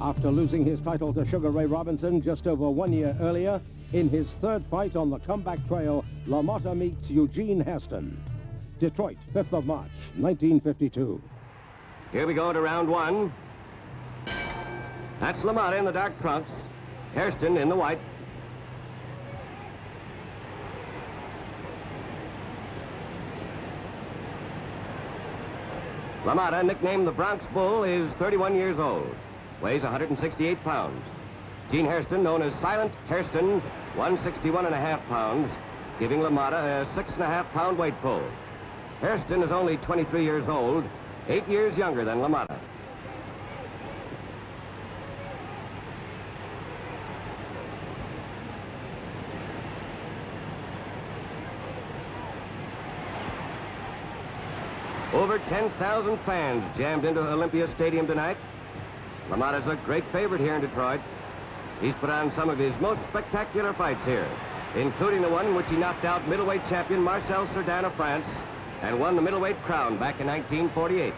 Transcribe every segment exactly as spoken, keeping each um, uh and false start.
after losing his title to Sugar Ray Robinson just over one year earlier. In his third fight on the comeback trail, LaMotta meets Eugene Hairston. Detroit, fifth of March, nineteen fifty-two. Here we go to round one. That's LaMotta in the dark trunks, Hairston in the white. LaMotta, nicknamed the Bronx Bull, is thirty-one years old, weighs one hundred sixty-eight pounds. Gene Hairston, known as Silent Hairston, one hundred sixty-one and a half pounds, giving LaMotta a six and a half pound weight pull. Hairston is only twenty-three years old, eight years younger than LaMotta. Over ten thousand fans jammed into Olympia Stadium tonight. LaMotta's a great favorite here in Detroit. He's put on some of his most spectacular fights here, including the one in which he knocked out middleweight champion Marcel Serdan of France and won the middleweight crown back in nineteen forty-eight.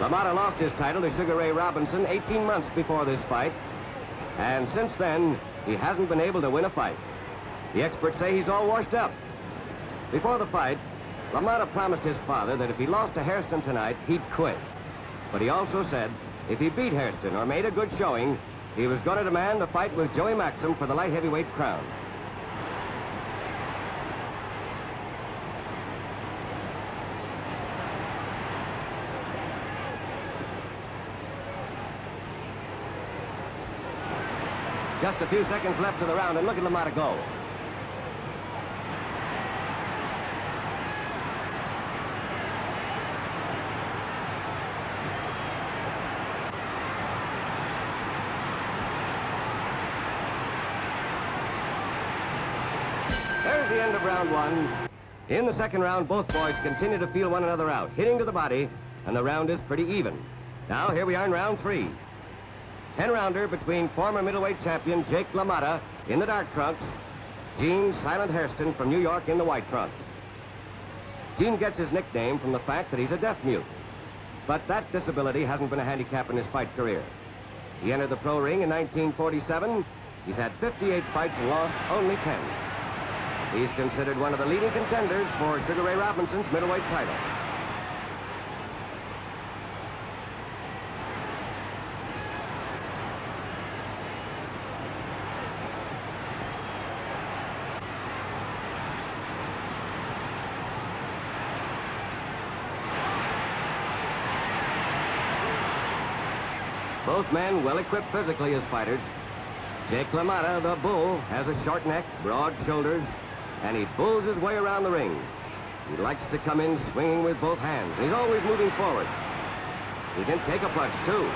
LaMotta lost his title to Sugar Ray Robinson eighteen months before this fight, and since then, he hasn't been able to win a fight. The experts say he's all washed up. Before the fight, LaMotta promised his father that if he lost to Hairston tonight, he'd quit. But he also said if he beat Hairston or made a good showing, he was going to demand a fight with Joey Maxim for the light heavyweight crown. Just a few seconds left to the round, and look at LaMotta go. There's the end of round one. In the second round, both boys continue to feel one another out, hitting to the body, and the round is pretty even. Now, here we are in round three. ten-rounder between former middleweight champion Jake LaMotta in the dark trunks, Gene Silent Hairston from New York in the white trunks. Gene gets his nickname from the fact that he's a deaf mute, but that disability hasn't been a handicap in his fight career. He entered the pro ring in nineteen forty-seven. He's had fifty-eight fights and lost only ten. He's considered one of the leading contenders for Sugar Ray Robinson's middleweight title. Both men well-equipped physically as fighters. Jake LaMotta, the bull, has a short neck, broad shoulders, and he bulls his way around the ring. He likes to come in swinging with both hands. He's always moving forward. He can take a punch, too.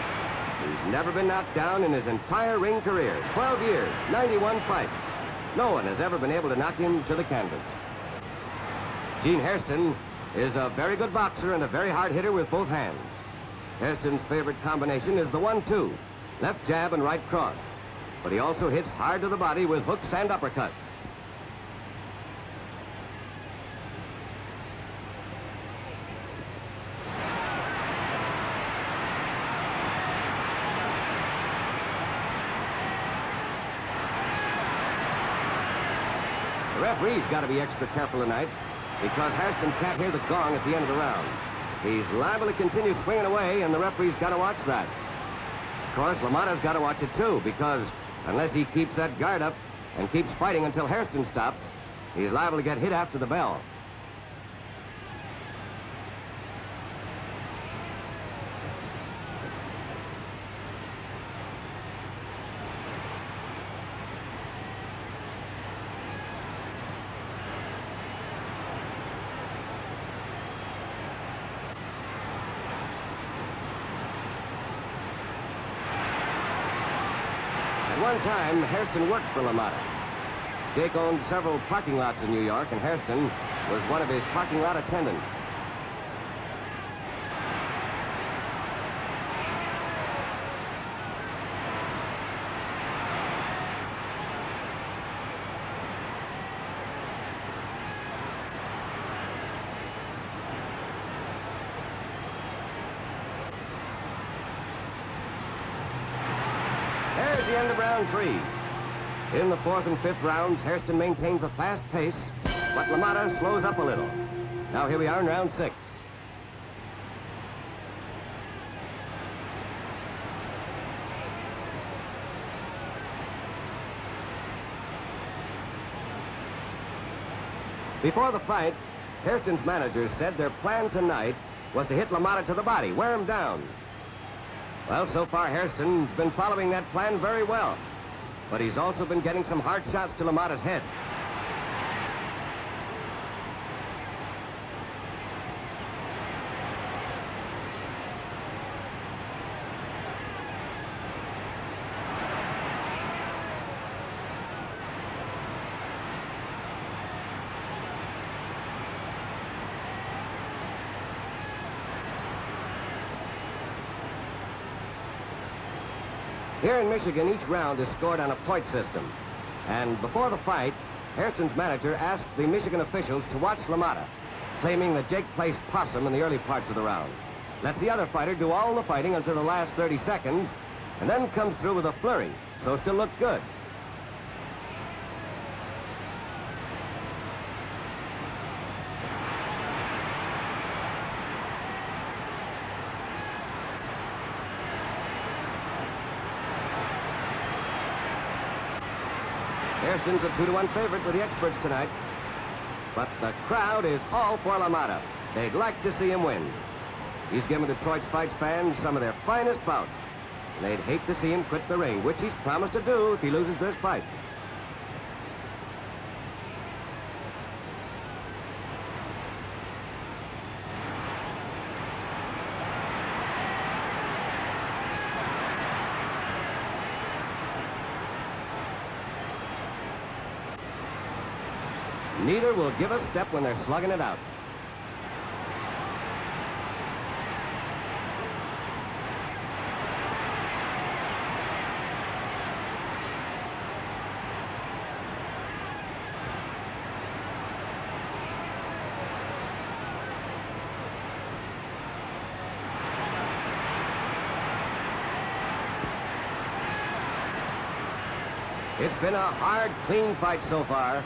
He's never been knocked down in his entire ring career. twelve years, ninety-one fights. No one has ever been able to knock him to the canvas. Gene Hairston is a very good boxer and a very hard hitter with both hands. Hairston's favorite combination is the one two, left jab and right cross. But he also hits hard to the body with hooks and uppercuts. The referee's got to be extra careful tonight because Hairston can't hear the gong at the end of the round. He's liable to continue swinging away, and the referee's got to watch that. Of course, LaMotta's got to watch it, too, because unless he keeps that guard up and keeps fighting until Hairston stops, he's liable to get hit after the bell. At one time, Hairston worked for LaMotta. Jake owned several parking lots in New York, and Hairston was one of his parking lot attendants. the end of round three. In the fourth and fifth rounds, Hairston maintains a fast pace, but LaMotta slows up a little. Now here we are in round six. Before the fight, Hairston's manager said their plan tonight was to hit LaMotta to the body, wear him down. Well, so far Hairston's been following that plan very well, but he's also been getting some hard shots to LaMotta's head. Here in Michigan, each round is scored on a point system. And before the fight, Hairston's manager asked the Michigan officials to watch LaMotta, claiming that Jake plays possum in the early parts of the rounds. Lets the other fighter do all the fighting until the last thirty seconds, and then comes through with a flurry, so still looked good. Hairston's a two to one favorite with the experts tonight. But the crowd is all for LaMotta. They'd like to see him win. He's given Detroit's fight fans some of their finest bouts. And they'd hate to see him quit the ring, which he's promised to do if he loses this fight. Neither will give a step when they're slugging it out. It's been a hard, clean fight so far.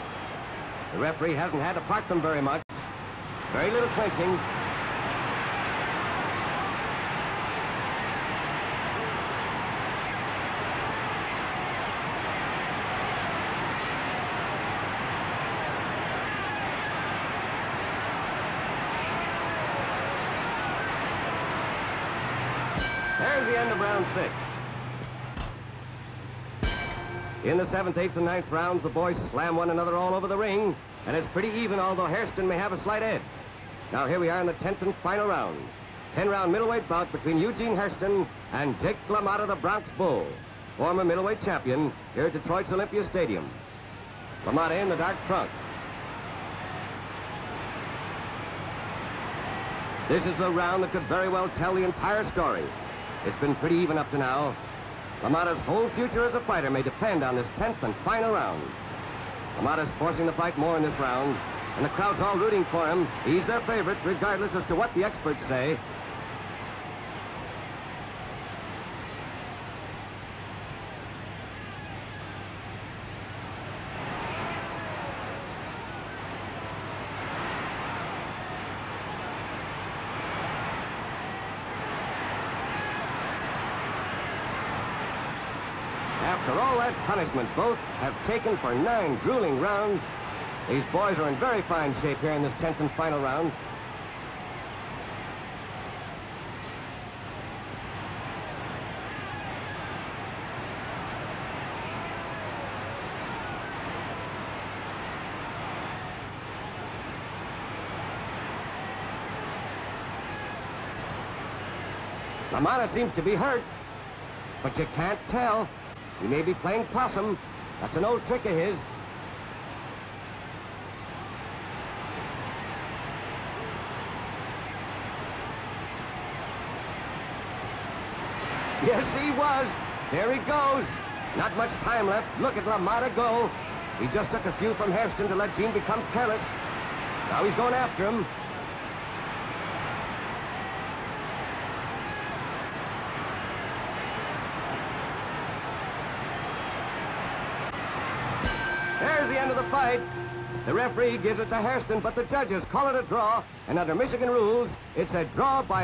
The referee hasn't had to park them very much. Very little clinching. There's the end of round six. In the seventh, eighth, and ninth rounds, the boys slam one another all over the ring, and it's pretty even, although Hairston may have a slight edge. Now here we are in the tenth and final round. Ten-round middleweight bout between Eugene Hairston and Jake LaMotta, the Bronx Bull, former middleweight champion, here at Detroit's Olympia Stadium. LaMotta in the dark trunks. This is the round that could very well tell the entire story. It's been pretty even up to now. LaMotta's whole future as a fighter may depend on this tenth and final round. LaMotta's forcing the fight more in this round, and the crowd's all rooting for him. He's their favorite, regardless as to what the experts say. After all that punishment both have taken for nine grueling rounds, these boys are in very fine shape here in this tenth and final round. LaMotta seems to be hurt, but you can't tell. He may be playing possum. That's an old trick of his. Yes, he was. There he goes. Not much time left. Look at LaMotta go. He just took a few from Hairston to let Gene become careless. Now he's going after him. There's the end of the fight. The referee gives it to Hairston, but the judges call it a draw, and under Michigan rules, it's a draw by...